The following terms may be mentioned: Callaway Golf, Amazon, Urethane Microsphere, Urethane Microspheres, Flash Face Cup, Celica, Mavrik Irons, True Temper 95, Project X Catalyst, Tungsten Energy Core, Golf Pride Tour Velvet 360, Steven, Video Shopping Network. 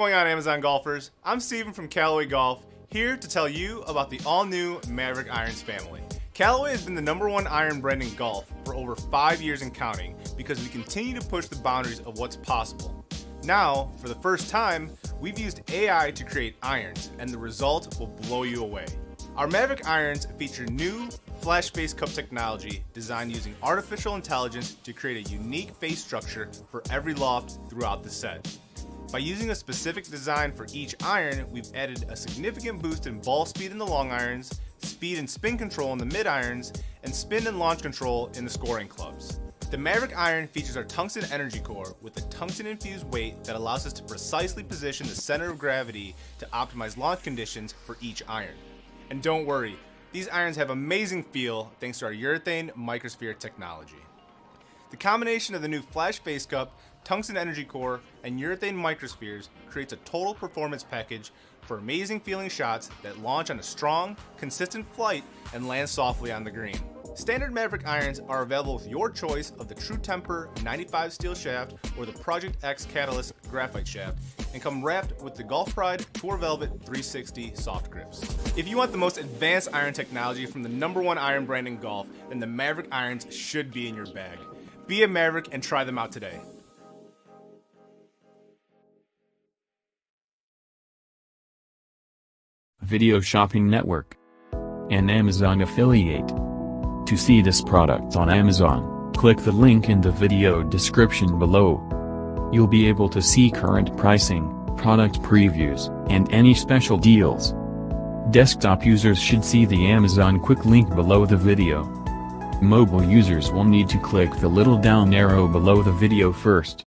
going on, Amazon golfers? I'm Steven from Callaway Golf, here to tell you about the all-new Mavrik Irons family. Callaway has been the #1 iron brand in golf for over 5 years and counting because we continue to push the boundaries of what's possible. Now, for the first time, we've used AI to create irons, and the result will blow you away. Our Mavrik Irons feature new Flash Face Cup technology designed using artificial intelligence to create a unique face structure for every loft throughout the set. By using a specific design for each iron, we've added a significant boost in ball speed in the long irons, speed and spin control in the mid irons, and spin and launch control in the scoring clubs. The Mavrik Iron features our Tungsten Energy Core with a tungsten-infused weight that allows us to precisely position the center of gravity to optimize launch conditions for each iron. And don't worry, these irons have amazing feel thanks to our Urethane Microsphere technology. The combination of the new Flash Face Cup, Tungsten Energy Core, and Urethane Microspheres creates a total performance package for amazing feeling shots that launch on a strong, consistent flight and land softly on the green. Standard Mavrik irons are available with your choice of the True Temper 95 steel shaft or the Project X Catalyst graphite shaft, and come wrapped with the Golf Pride Tour Velvet 360 soft grips. If you want the most advanced iron technology from the #1 iron brand in golf, then the Mavrik irons should be in your bag. Be a Mavrik and try them out today. Video Shopping Network, an Amazon affiliate. To see this product on Amazon, click the link in the video description below. You'll be able to see current pricing, product previews, and any special deals. Desktop users should see the Amazon quick link below the video. Mobile users will need to click the little down arrow below the video first.